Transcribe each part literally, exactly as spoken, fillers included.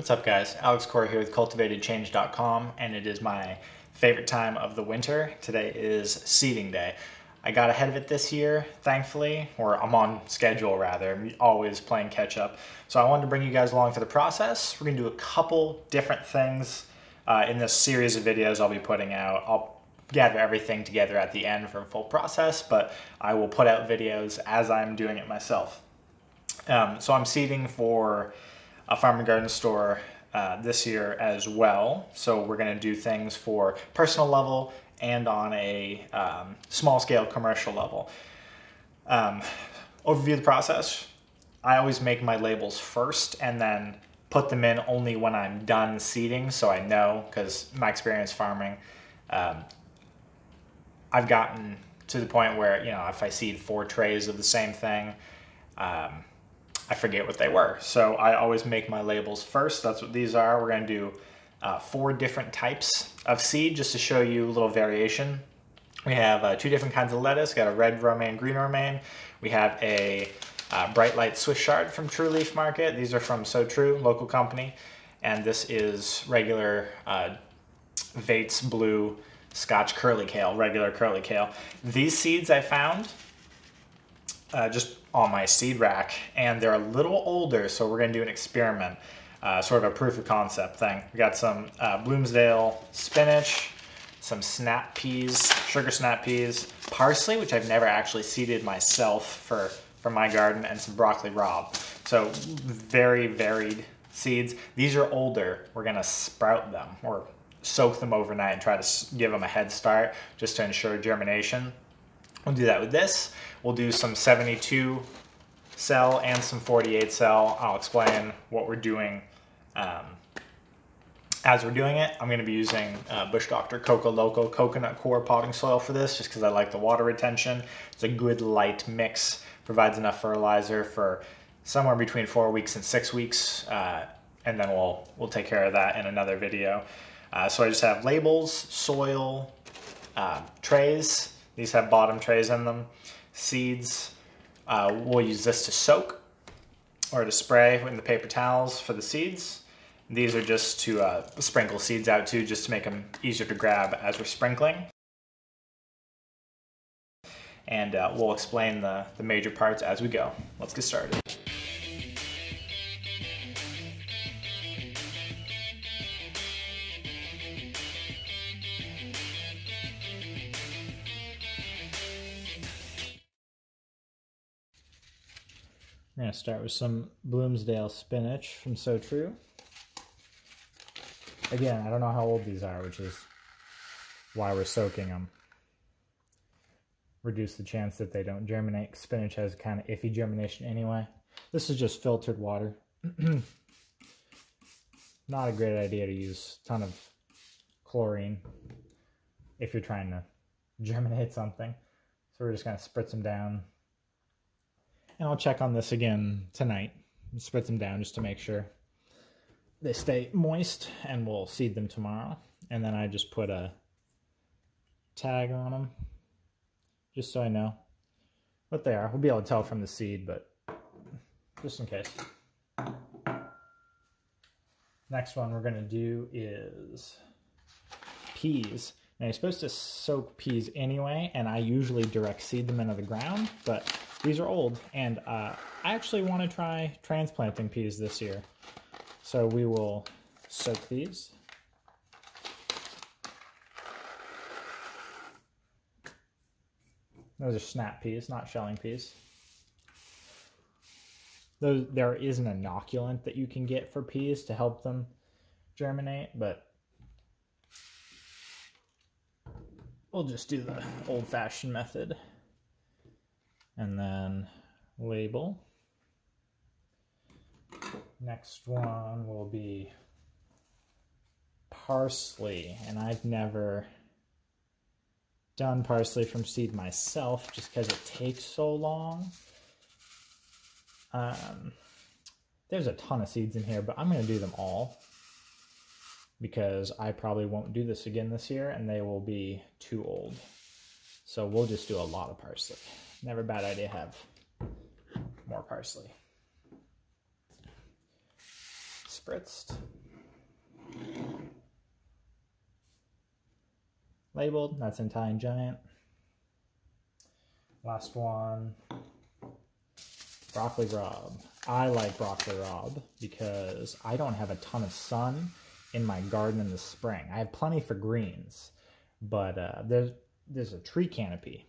What's up guys, Alex Corey here with cultivated change dot com, and it is my favorite time of the winter. Today is seeding day. I got ahead of it this year, thankfully, or I'm on schedule rather. I'm always playing catch up. So I wanted to bring you guys along for the process. We're gonna do a couple different things uh, in this series of videos I'll be putting out. I'll gather everything together at the end for a full process, but I will put out videos as I'm doing it myself. Um, so I'm seeding for a farm and garden store uh, this year as well. So we're gonna do things for personal level and on a um, small scale commercial level. Um, overview of the process. I always make my labels first and then put them in only when I'm done seeding, so I know, because my experience farming, um, I've gotten to the point where, you know, if I seed four trays of the same thing, um, I forget what they were. So I always make my labels first. That's what these are. We're gonna do uh, four different types of seed just to show you a little variation. We have uh, two different kinds of lettuce. Got a red romaine, green romaine. We have a uh, Bright Lights Swiss Chard from True Leaf Market. These are from Sow True, local company. And this is regular uh, Vates Blue Scotch curly kale, regular curly kale. These seeds I found uh, just on my seed rack, and they're a little older, so we're gonna do an experiment, uh, sort of a proof of concept thing. We got some uh, Bloomsdale spinach, some snap peas, sugar snap peas, parsley, which I've never actually seeded myself for, for my garden, and some broccoli raab. So very varied seeds. These are older. We're gonna sprout them, or soak them overnight and try to give them a head start just to ensure germination. We'll do that with this. We'll do some seventy-two cell and some forty-eight cell. I'll explain what we're doing um, as we're doing it. I'm going to be using uh, Bush Doctor Coco Loco coconut core potting soil for this just because I like the water retention. It's a good light mix, provides enough fertilizer for somewhere between four weeks and six weeks, uh, and then we'll, we'll take care of that in another video. Uh, so I just have labels, soil, uh, trays. These have bottom trays in them. Seeds, uh, we'll use this to soak or to spray in the paper towels for the seeds. These are just to uh, sprinkle seeds out too, just to make them easier to grab as we're sprinkling. And uh, we'll explain the, the major parts as we go. Let's get started. I'm going to start with some Bloomsdale spinach from Sow True. Again, I don't know how old these are, which is why we're soaking them. Reduce the chance that they don't germinate. Spinach has kind of iffy germination anyway. This is just filtered water. Not a great idea to use a ton of chlorine if you're trying to germinate something. So we're just going to spritz them down. And I'll check on this again tonight, spritz them down just to make sure they stay moist, and we'll seed them tomorrow. And then I just put a tag on them just so I know what they are. We'll be able to tell from the seed, but just in case. Next one we're going to do is peas. Now you're supposed to soak peas anyway, and I usually direct seed them into the ground, but these are old, and uh, I actually want to try transplanting peas this year. So we will soak these. Those are snap peas, not shelling peas. Those, there is an inoculant that you can get for peas to help them germinate, but we'll just do the old-fashioned method. And then label. Next one will be parsley. And I've never done parsley from seed myself just because it takes so long. Um, there's a ton of seeds in here, but I'm going to do them all because I probably won't do this again this year and they will be too old. So we'll just do a lot of parsley. Never a bad idea to have more parsley. spritzed. Labeled, that's Italian Giant. Last one, Broc Raab. I like Broc Raab because I don't have a ton of sun in my garden in the spring. I have plenty for greens, but uh, there's, there's a tree canopy.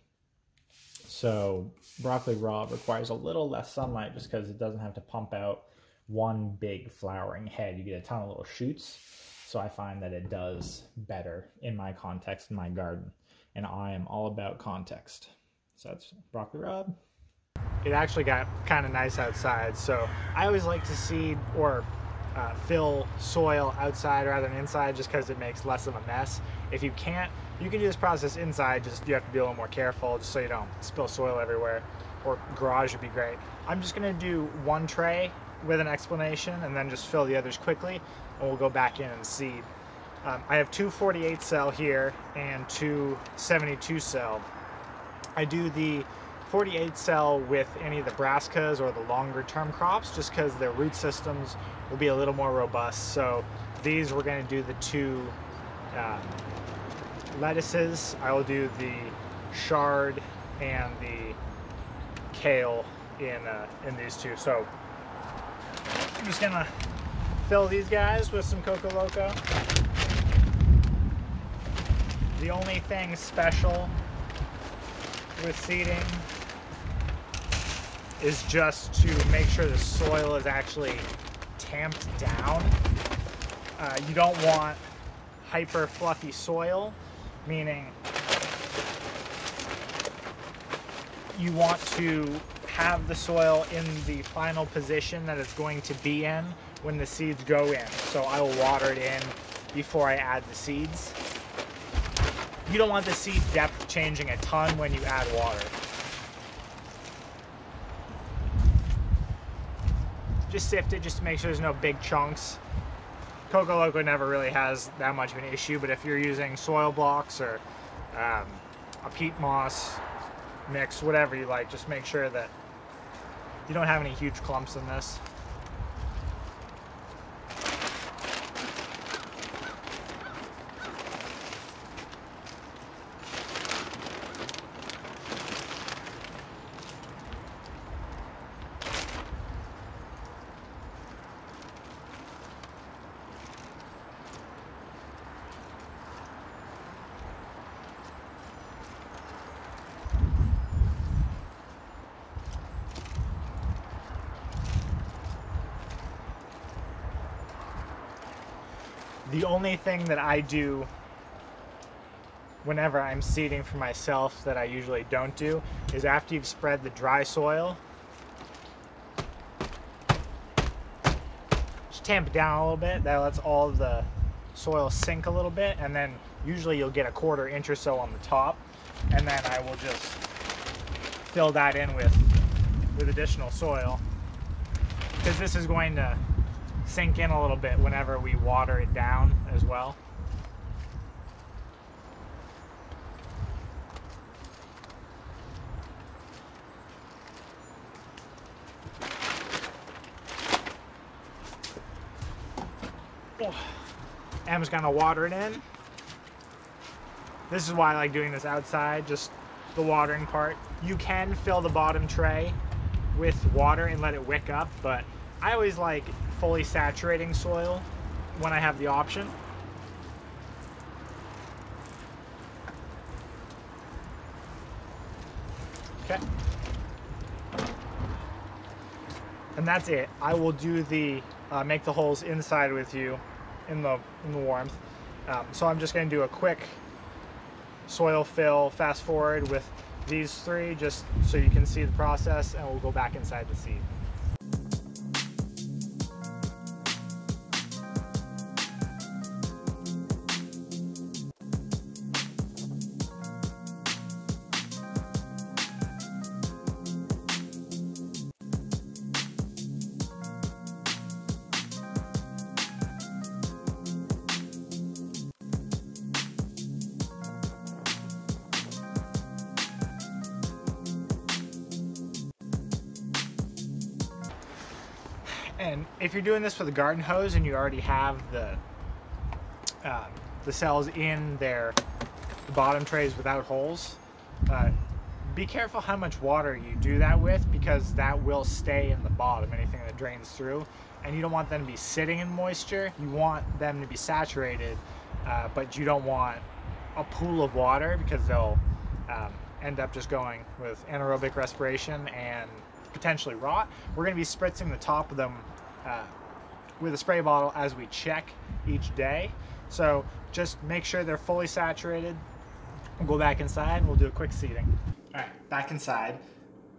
So Broc Raab requires a little less sunlight just because it doesn't have to pump out one big flowering head. You get a ton of little shoots. So I find that it does better in my context, in my garden. And I am all about context. So that's Broc Raab. It actually got kind of nice outside. So I always like to seed or uh, fill soil outside rather than inside just because it makes less of a mess. If you can't, you can do this process inside, just you have to be a little more careful just so you don't spill soil everywhere. Or garage would be great. I'm just gonna do one tray with an explanation and then just fill the others quickly, and we'll go back in and seed. Um, I have two forty-eight cell here and two seventy-two cell. I do the forty-eight cell with any of the brassicas or the longer term crops just because their root systems will be a little more robust. So these we're gonna do the two uh, lettuces. I will do the chard and the kale in, uh, in these two. So I'm just gonna fill these guys with some Coco Loco. The only thing special with seeding is just to make sure the soil is actually tamped down. Uh, you don't want hyper fluffy soil, meaning you want to have the soil in the final position that it's going to be in when the seeds go in. So I will water it in before I add the seeds. You don't want the seed depth changing a ton when you add water. Just sift it just to make sure there's no big chunks. Coco Loco never really has that much of an issue, but if you're using soil blocks or um, a peat moss mix, whatever you like, just make sure that you don't have any huge clumps in this. The only thing that I do whenever I'm seeding for myself that I usually don't do is after you've spread the dry soil, just tamp it down a little bit. That lets all the soil sink a little bit, and then usually you'll get a quarter inch or so on the top, and then I will just fill that in with, with additional soil because this is going to sink in a little bit whenever we water it down as well. Oh. I'm just gonna water it in. This is why I like doing this outside, just the watering part. You can fill the bottom tray with water and let it wick up, but I always like fully saturating soil when I have the option. Okay. And that's it. I will do the, uh, make the holes inside with you in the, in the warmth. Um, so I'm just gonna do a quick soil fill, fast forward with these three, just so you can see the process, and we'll go back inside the seed. And if you're doing this with a garden hose and you already have the uh, the cells in their the bottom trays without holes, uh, be careful how much water you do that with, because that will stay in the bottom, anything that drains through, and you don't want them to be sitting in moisture. You want them to be saturated, uh, but you don't want a pool of water, because they'll um, end up just going with anaerobic respiration and potentially rot. We're going to be spritzing the top of them uh, with a spray bottle as we check each day. So just make sure they're fully saturated. We'll go back inside and we'll do a quick seeding. All right, back inside.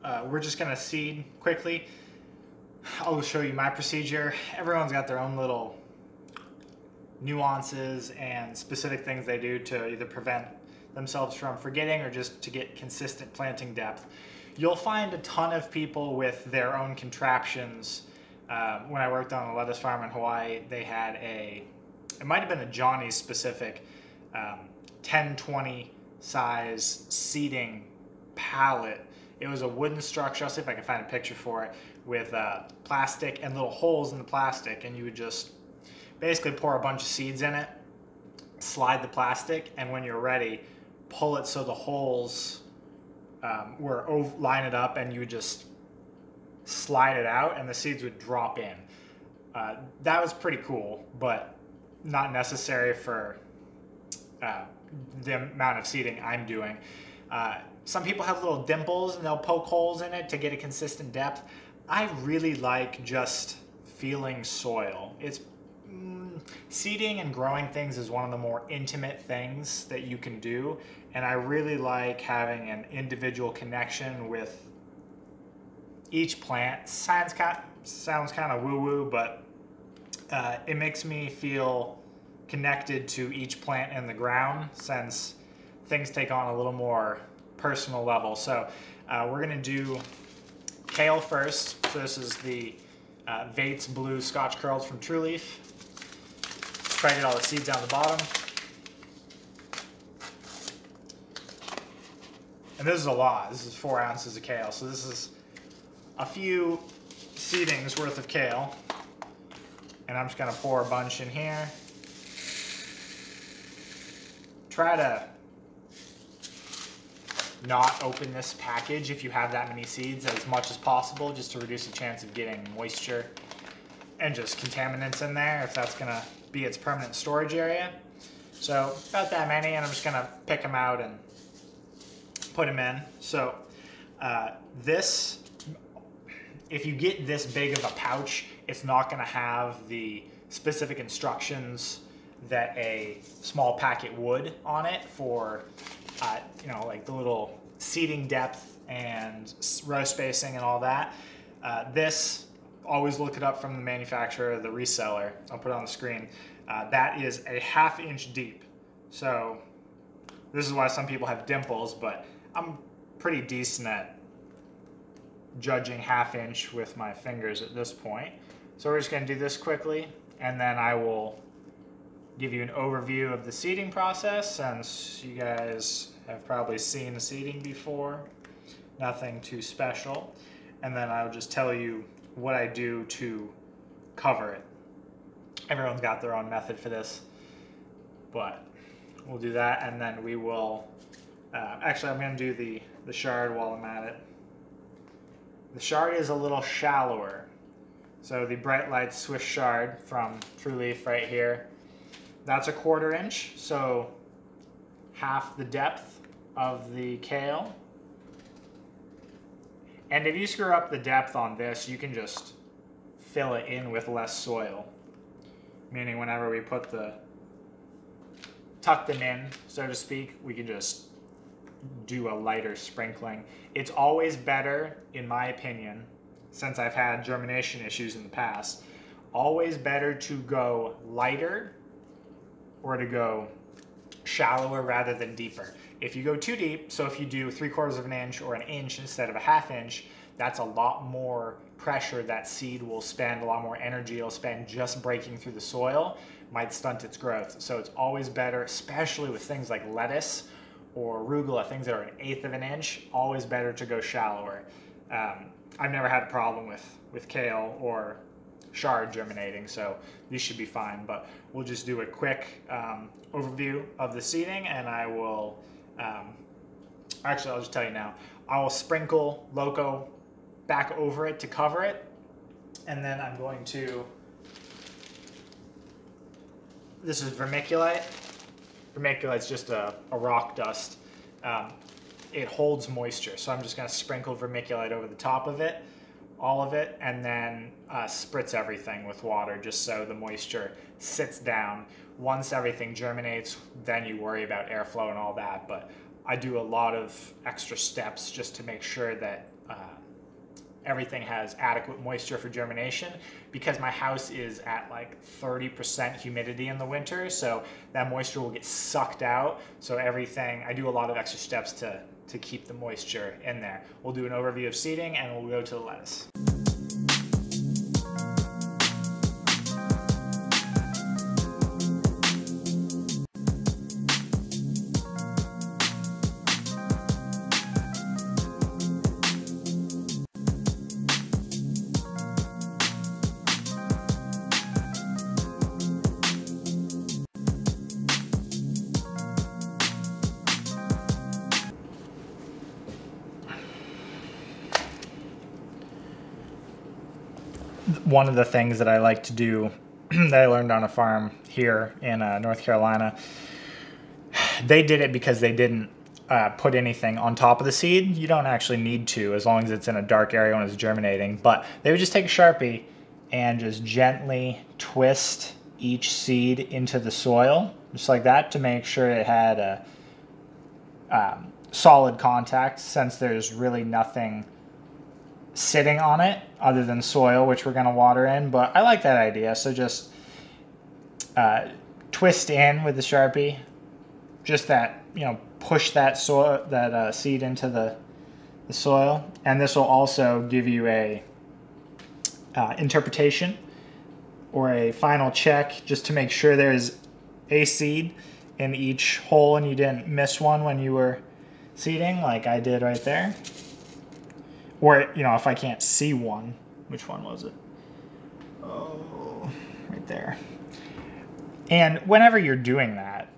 Uh, we're just gonna seed quickly. I'll show you my procedure. Everyone's got their own little nuances and specific things they do to either prevent themselves from forgetting or just to get consistent planting depth. You'll find a ton of people with their own contraptions. Uh, when I worked on a lettuce farm in Hawaii, they had a, it might've been a Johnny's specific um, ten twenty size seeding pallet. It was a wooden structure. I'll see if I can find a picture for it, with uh, plastic and little holes in the plastic, and you would just basically pour a bunch of seeds in it, slide the plastic, and when you're ready, pull it so the holes um, were over, line it up, and you would just slide it out and the seeds would drop in. Uh, that was pretty cool, but not necessary for uh, the amount of seeding I'm doing. Uh, Some people have little dimples and they'll poke holes in it to get a consistent depth. I really like just feeling soil. It's mm, seeding and growing things is one of the more intimate things that you can do, and I really like having an individual connection with each plant. Sounds kind sounds kind of woo-woo, but uh, it makes me feel connected to each plant in the ground, since things take on a little more personal level. So uh, we're going to do kale first. So this is the uh, Vates Blue Scotch Curls from True Leaf. Try to get all the seeds down the bottom. And this is a lot. This is four ounces of kale. So this is a few seedings worth of kale. And I'm just going to pour a bunch in here. Try to not open this package if you have that many seeds as much as possible, just to reduce the chance of getting moisture and just contaminants in there if that's gonna be its permanent storage area. So about that many, and I'm just gonna pick them out and put them in. So uh, this, if you get this big of a pouch, it's not gonna have the specific instructions that a small packet would on it for Uh, you know, like the little seeding depth and row spacing and all that. Uh, this, always look it up from the manufacturer or the reseller. I'll put it on the screen. Uh, that is a half inch deep. So this is why some people have dimples, but I'm pretty decent at judging half inch with my fingers at this point. So we're just going to do this quickly, and then I will give you an overview of the seeding process, since you guys have probably seen the seeding before. Nothing too special. And then I'll just tell you what I do to cover it. Everyone's got their own method for this, but we'll do that, and then we will uh, actually I'm going to do the the chard while I'm at it. The chard is a little shallower. So the Bright Lights Swiss Chard from True Leaf right here. That's a quarter inch, so half the depth of the kale. And if you screw up the depth on this, you can just fill it in with less soil. Meaning whenever we put the, tuck them in, so to speak, we can just do a lighter sprinkling. It's always better, in my opinion, since I've had germination issues in the past, always better to go lighter or to go shallower rather than deeper. If you go too deep, so if you do three quarters of an inch or an inch instead of a half inch, that's a lot more pressure that seed will spend, a lot more energy it'll spend just breaking through the soil, might stunt its growth. So it's always better, especially with things like lettuce or arugula, things that are an eighth of an inch, always better to go shallower. Um, I've never had a problem with, with kale or chard germinating, so these should be fine. But we'll just do a quick um, overview of the seeding, and I will, um, actually I'll just tell you now, I will sprinkle Loco back over it to cover it, and then I'm going to, this is vermiculite. Vermiculite is just a, a rock dust. Um, it holds moisture, so I'm just going to sprinkle vermiculite over the top of it, all of it, and then uh, spritz everything with water just so the moisture sits down. Once everything germinates, then you worry about airflow and all that, but I do a lot of extra steps just to make sure that uh, everything has adequate moisture for germination, because my house is at like thirty percent humidity in the winter, so that moisture will get sucked out. So everything, I do a lot of extra steps to, to keep the moisture in there. We'll do an overview of seeding and we'll go to the lettuce. One of the things that I like to do that I learned on a farm here in uh, North Carolina, they did it because they didn't uh, put anything on top of the seed. You don't actually need to, as long as it's in a dark area when it's germinating, but they would just take a Sharpie and just gently twist each seed into the soil, just like that, to make sure it had a um, solid contact, since there's really nothing sitting on it other than soil, which we're going to water in. But I like that idea, so just uh, twist in with the Sharpie, just that, you know, push that soil, that uh, seed into the, the soil, and this will also give you a uh, interpretation or a final check just to make sure there's a seed in each hole and you didn't miss one when you were seeding, like I did right there. Or, you know, if I can't see one, which one was it? Oh, right there. And whenever you're doing that,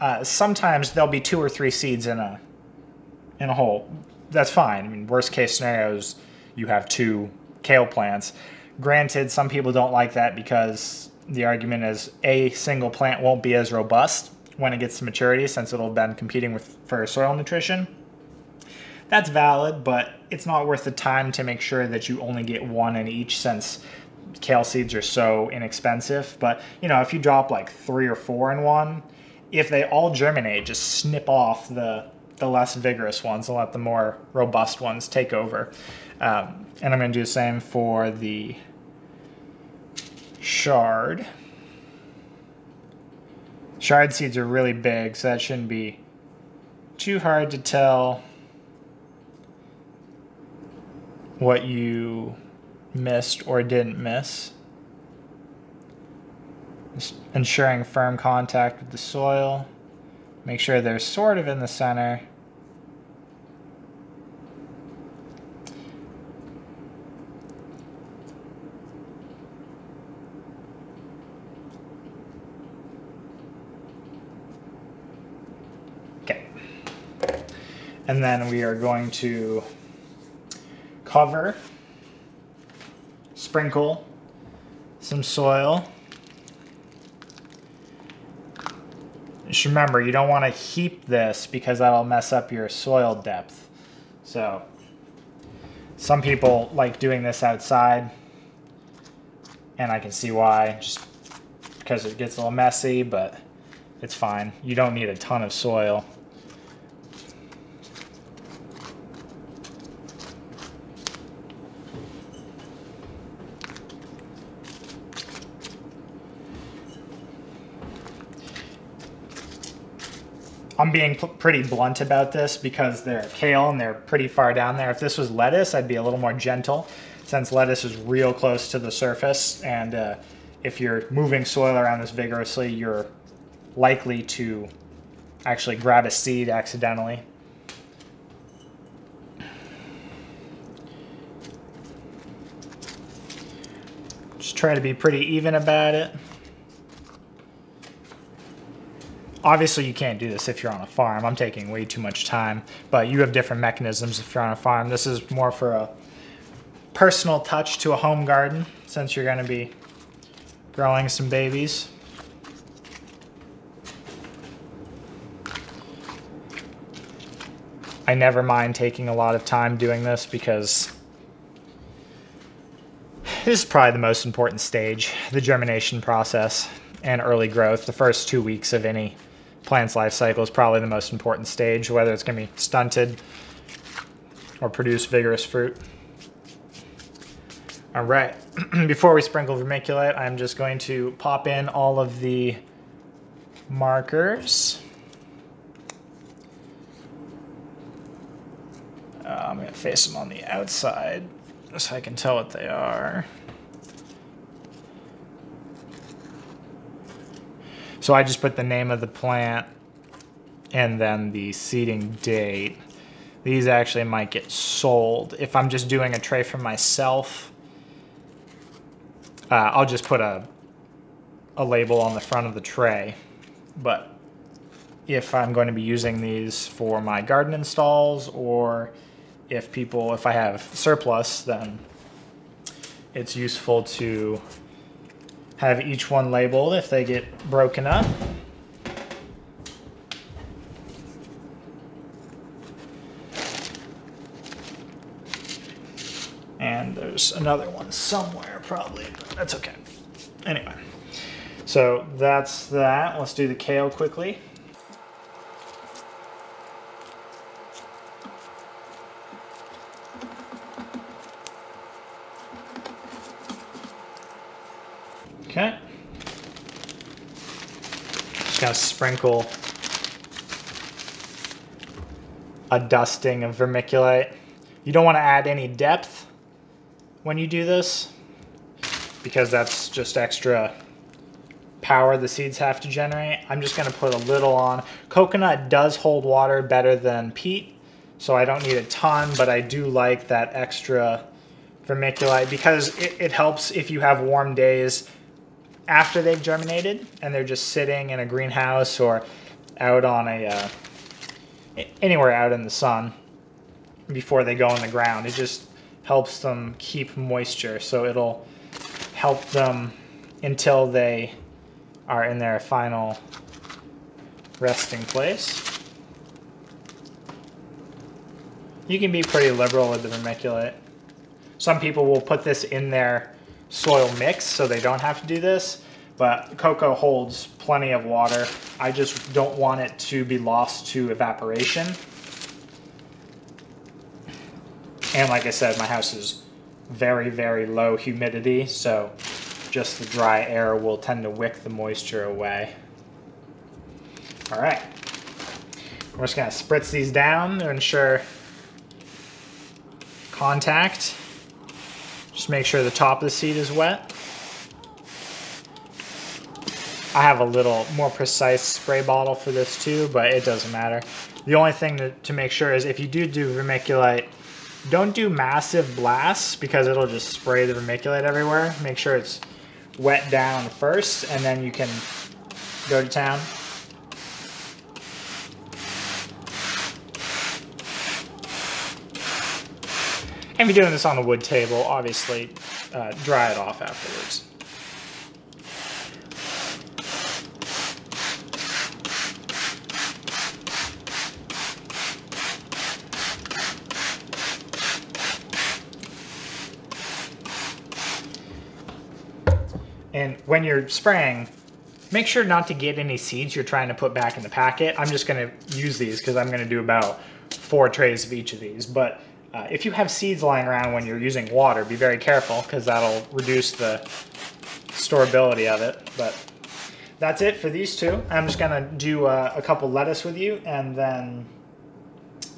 uh, sometimes there'll be two or three seeds in a in a hole. That's fine. I mean, worst case scenarios, you have two kale plants. Granted, some people don't like that because the argument is a single plant won't be as robust when it gets to maturity, since it'll have been competing with for soil nutrition. That's valid, but it's not worth the time to make sure that you only get one in each, since kale seeds are so inexpensive. But, you know, if you drop like three or four in one, if they all germinate, just snip off the, the less vigorous ones and let the more robust ones take over. Um, and I'm going to do the same for the chard. Chard seeds are really big, so that shouldn't be too hard to tell what you missed or didn't miss. Just ensuring firm contact with the soil. Make sure they're sort of in the center. Okay. And then we are going to cover, sprinkle some soil. Just remember, you don't want to heap this because that'll mess up your soil depth. So some people like doing this outside, and I can see why, just because it gets a little messy, but it's fine. You don't need a ton of soil. I'm being pretty blunt about this because they're kale and they're pretty far down there. If this was lettuce, I'd be a little more gentle, since lettuce is real close to the surface, and uh, if you're moving soil around this vigorously, you're likely to actually grab a seed accidentally. try to be pretty even about it. Obviously you can't do this if you're on a farm. I'm taking way too much time, but you have different mechanisms if you're on a farm. This is more for a personal touch to a home garden since you're gonna be growing some babies. I never mind taking a lot of time doing this because this is probably the most important stage, the germination process and early growth. The first two weeks of any plant's life cycle is probably the most important stage, whether it's gonna be stunted or produce vigorous fruit. All right, before we sprinkle vermiculite, I'm just going to pop in all of the markers. Uh, I'm gonna face them on the outside so I can tell what they are. So I just put the name of the plant and then the seeding date. These actually might get sold. If I'm just doing a tray for myself, uh, I'll just put a, a label on the front of the tray. But if I'm going to be using these for my garden installs, or if people, if I have surplus, then it's useful to have each one labeled if they get broken up. And there's another one somewhere probably, but that's okay. Anyway, so that's that. Let's do the kale quickly. Okay, just gonna sprinkle a dusting of vermiculite. You don't wanna add any depth when you do this because that's just extra power the seeds have to generate. I'm just gonna put a little on. Coconut does hold water better than peat, so I don't need a ton, but I do like that extra vermiculite because it, it helps if you have warm days after they've germinated and they're just sitting in a greenhouse or out on a, uh, anywhere out in the sun before they go in the ground. It just helps them keep moisture. So it'll help them until they are in their final resting place. You can be pretty liberal with the vermiculite. Some people will put this in their soil mix so they don't have to do this, but cocoa holds plenty of water. I just don't want it to be lost to evaporation. And like I said, my house is very, very low humidity, so just the dry air will tend to wick the moisture away. All right, we're just gonna spritz these down to ensure contact. Just make sure the top of the seed is wet. I have a little more precise spray bottle for this too, but it doesn't matter. The only thing to, to make sure is if you do do vermiculite, don't do massive blasts because it'll just spray the vermiculite everywhere. Make sure it's wet down first and then you can go to town. And if you're doing this on a wood table, obviously uh, dry it off afterwards. And when you're spraying, make sure not to get any seeds you're trying to put back in the packet. I'm just gonna use these because I'm gonna do about four trays of each of these, but Uh, if you have seeds lying around when you're using water, be very careful because that'll reduce the storability of it. But that's it for these two. I'm just gonna do uh, a couple lettuce with you, and then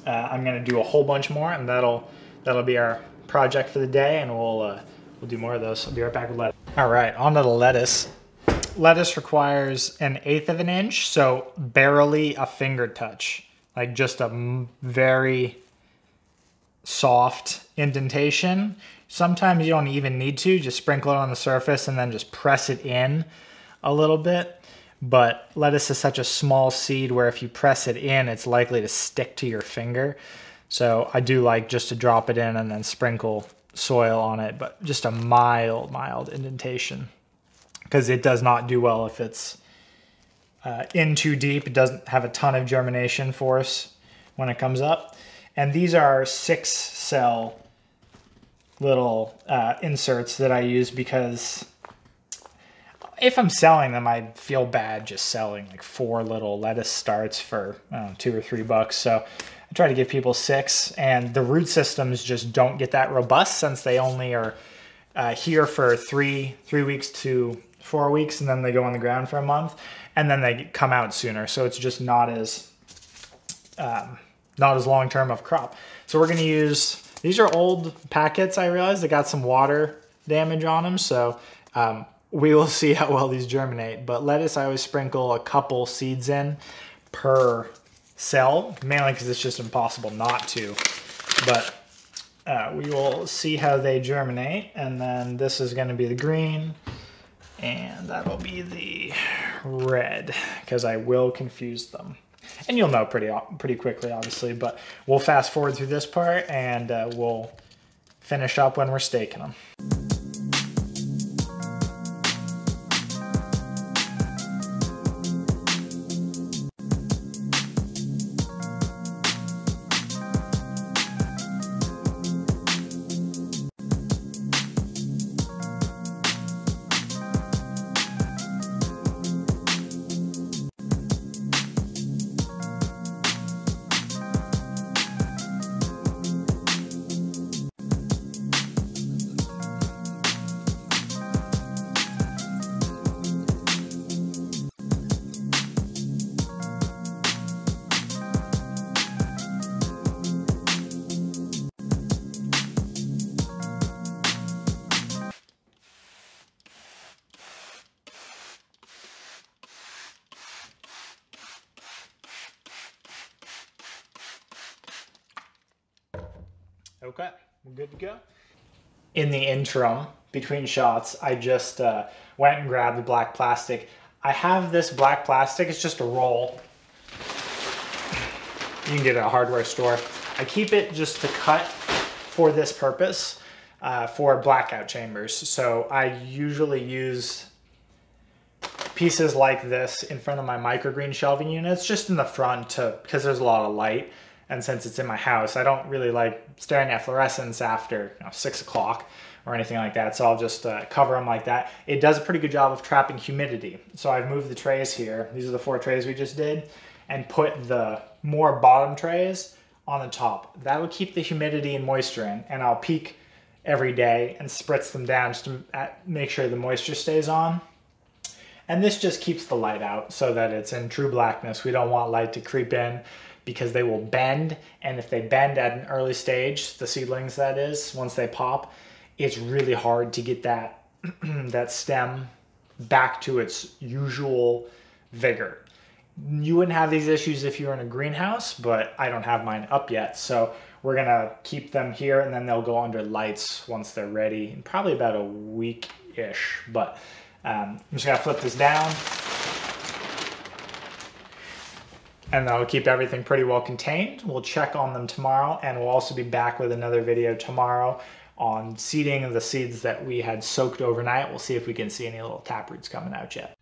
uh, I'm gonna do a whole bunch more, and that'll that'll be our project for the day. And we'll uh, we'll do more of those. I'll be right back with lettuce. All right, on to the lettuce. Lettuce requires an eighth of an inch, so barely a finger touch, like just a very soft indentation. Sometimes you don't even need to, just sprinkle it on the surface and then just press it in a little bit. But lettuce is such a small seed where if you press it in, it's likely to stick to your finger. So I do like just to drop it in and then sprinkle soil on it, but just a mild, mild indentation, because it does not do well if it's uh, in too deep. It doesn't have a ton of germination force when it comes up. And these are six cell little uh, inserts that I use because if I'm selling them, I feel bad just selling like four little lettuce starts for I don't know, two or three bucks. So I try to give people six, and the root systems just don't get that robust since they only are uh, here for three, three weeks to four weeks, and then they go on the ground for a month, and then they come out sooner. So it's just not as, um, not as long-term of crop. So we're gonna use, these are old packets, I realized. They got some water damage on them, so um, we will see how well these germinate. But lettuce, I always sprinkle a couple seeds in per cell, mainly because it's just impossible not to. But uh, we will see how they germinate. And then this is going to be the green, and that'll be the red, because I will confuse them. And you'll know pretty, pretty quickly, obviously. But we'll fast forward through this part, and uh, we'll finish up when we're staking them. Okay, we're good to go. In the interim, between shots, I just uh, went and grabbed the black plastic. I have this black plastic, it's just a roll. You can get it at a hardware store. I keep it just to cut for this purpose, uh, for blackout chambers. So I usually use pieces like this in front of my microgreen shelving units, just in the front, to, because there's a lot of light. And since it's in my house, I don't really like staring at fluorescents after you know, six o'clock or anything like that. So I'll just uh, cover them like that. It does a pretty good job of trapping humidity. So I've moved the trays here. These are the four trays we just did, and put the more bottom trays on the top. That will keep the humidity and moisture in, and I'll peek every day and spritz them down just to make sure the moisture stays on. And this just keeps the light out so that it's in true blackness. We don't want light to creep in, because they will bend, and if they bend at an early stage, the seedlings that is, once they pop, it's really hard to get that, that stem back to its usual vigor. You wouldn't have these issues if you were in a greenhouse, but I don't have mine up yet, so we're gonna keep them here, and then they'll go under lights once they're ready, in probably about a week-ish, but um, I'm just gonna flip this down. And that'll keep everything pretty well contained. We'll check on them tomorrow, and we'll also be back with another video tomorrow on seeding of the seeds that we had soaked overnight. We'll see if we can see any little tap roots coming out yet.